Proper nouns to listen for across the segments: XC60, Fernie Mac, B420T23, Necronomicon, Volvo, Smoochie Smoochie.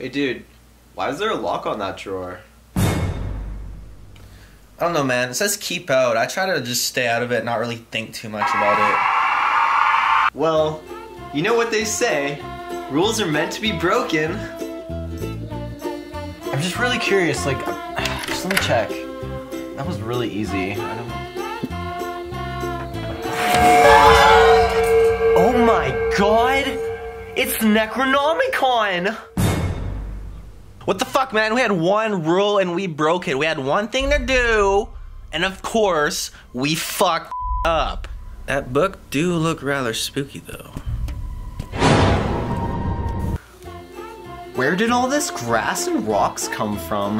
Hey dude, why is there a lock on that drawer? I don't know, man. It says keep out. I try to just stay out of it and not really think too much about it. Well, you know what they say. Rules are meant to be broken. I'm just really curious, like, just let me check. That was really easy. I don't... Oh my god! It's Necronomicon! What the fuck, man? We had one rule and we broke it. We had one thing to do, and of course, we fucked up. That book do look rather spooky, though. Where did all this grass and rocks come from?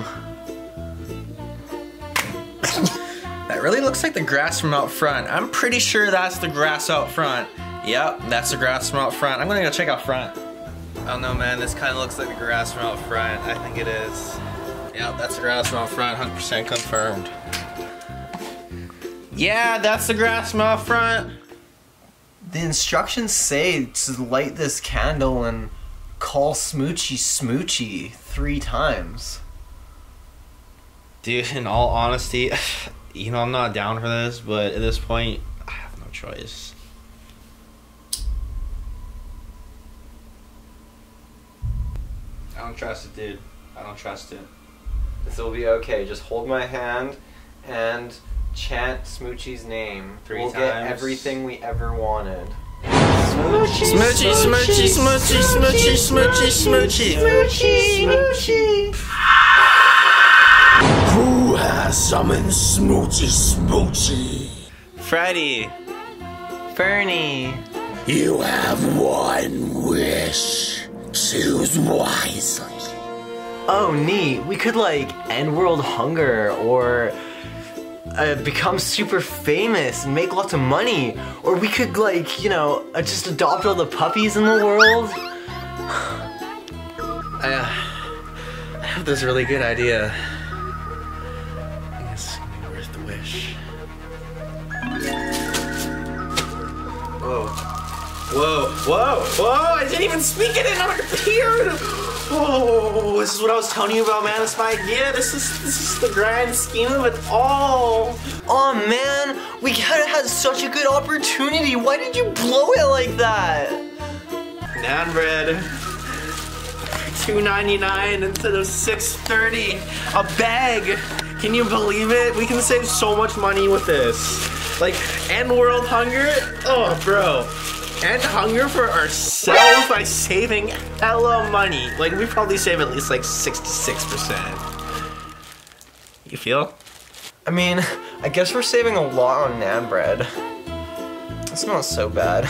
That really looks like the grass from out front. I'm pretty sure that's the grass out front. Yep, that's the grass from out front. I'm gonna go check out front. I don't know, man, this kind of looks like the grass from out front. I think it is. Yeah, that's the grass from out front, 100% confirmed. Yeah, that's the grass from out front. The instructions say to light this candle and call Smoochie Smoochie 3 times. Dude, in all honesty, you know, I'm not down for this, but at this point, I have no choice. I don't trust it, dude. I don't trust it. This will be okay. Just hold my hand and chant Smoochie's name. 3 times. We'll get everything we ever wanted. Smoochie, Smoochie, Smoochie, Smoochie, Smoochie, Smoochie, Smoochie, Smoochie, Smoochie. Who has summoned Smoochie, Smoochie? Freddie. Fernie. You have one wish. Choose wisely. Oh, neat. We could, like, end world hunger, or become super famous and make lots of money. Or we could, like, you know, just adopt all the puppies in the world. I have this really good idea. I think it's gonna be worth the wish. Whoa. Whoa, whoa, whoa, I didn't even speak it and it appeared! Whoa, this is what I was telling you about, man, that's my idea, this is the grand scheme of it all! Oh man, we kinda had such a good opportunity, why did you blow it like that? Nan bread, $2.99 instead of $6.30, a bag! Can you believe it? We can save so much money with this. Like, end world hunger? Oh, bro. And hunger for ourselves by saving hella money. Like, we probably save at least like 66%. You feel? I mean, I guess we're saving a lot on nan bread. It smells so bad.